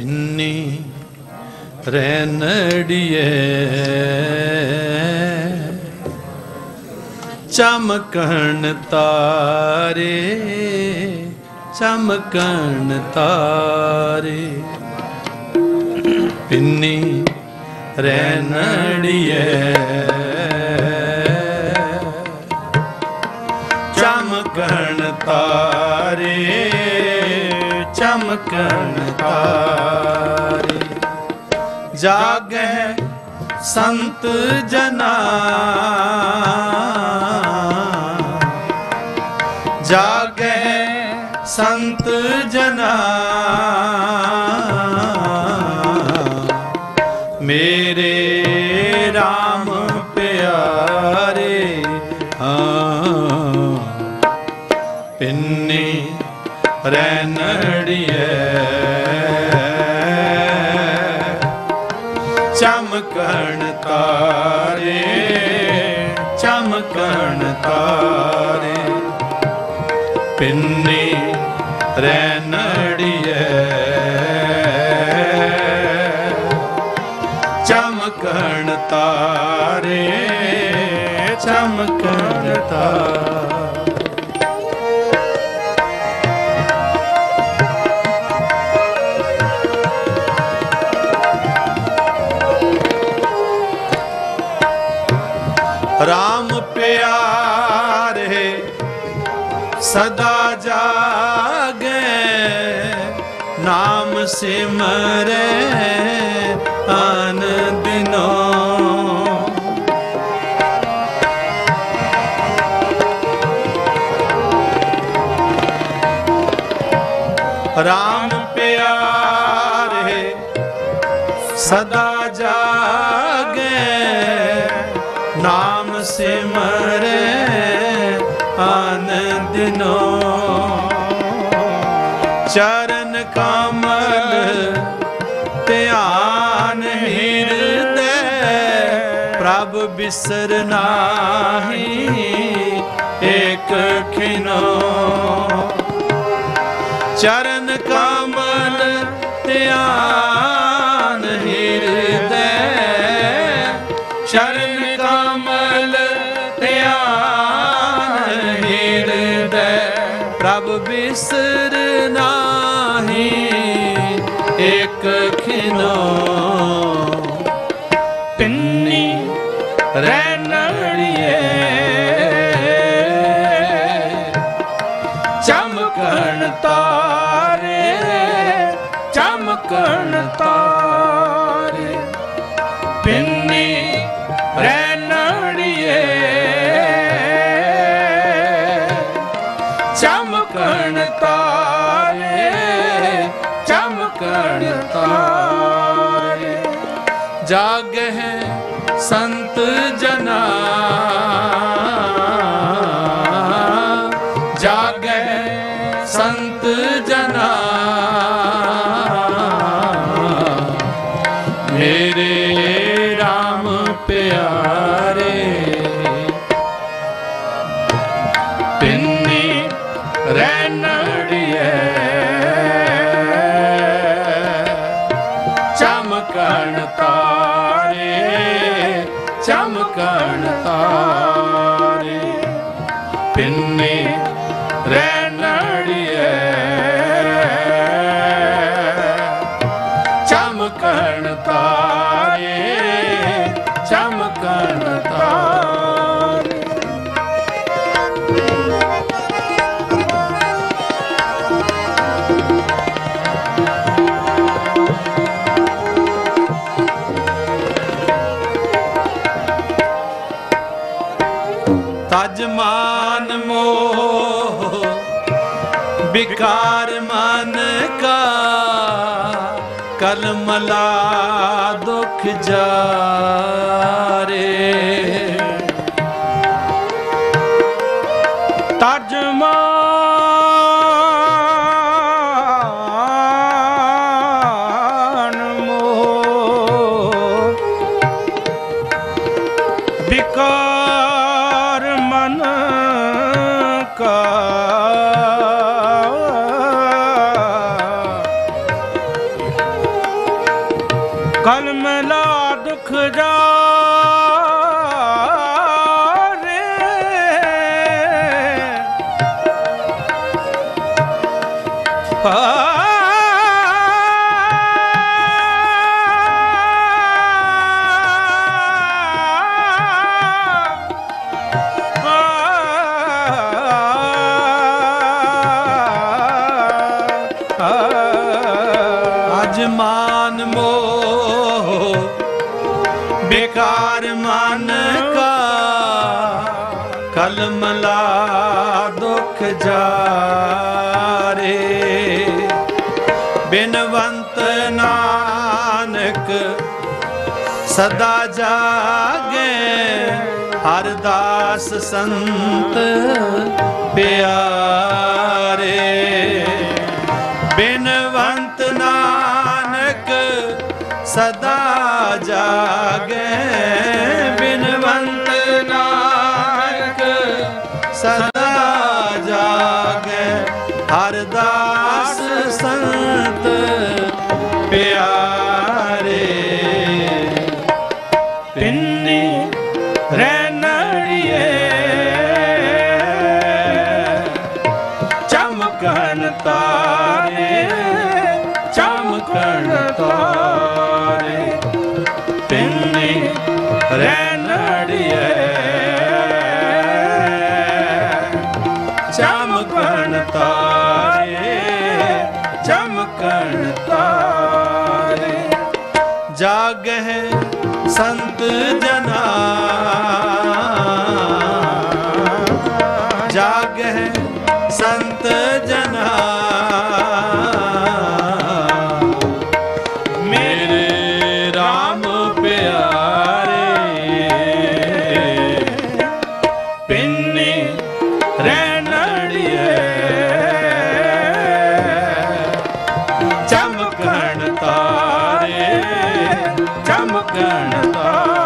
पिन्नी रेनडिये चमकण तारे पिन्नी रेनडिये चमकण तारे जागे संत जना जागे संत जना मेरे राम प्यारे पिन्नी रेनड़िए चमकण तारे पिन्नी रेनड़िए चमकण तारे राम प्यारे सदा जागे नाम सिमरे आन दिनों राम प्यारे सदा जागे नाम सिमरे आन दिनों चरण कमल ध्यान हृदय प्रभु बिसर नाही एक खिनो चरण कमल ध्यान हृदय चरण प्रभु बिसर नाही एक खिनो पिन्नी रेनड़िए चमकण तारे पिन्नी रेनड़िए चमकण तारे जागे हैं संत जना जागे हैं संत जना मेरे राम प्यारे चमकण तारे पिन्नी रेनड़िए चमकण तारे तज मान मोह बिकार मन का कलमला दुख जारे तज मान मोह बिकार सदा जागे हरदास संत प्यारे। बिनवंत नानक सदा जागे, बिनवंत नानक सदा जागे हरदास संत प्यारे। जागहे संत जना, जागहे संत जना मेरे राम प्यारे। पिन्नी रैनड़िए चमकन तारे, चमकन तारे।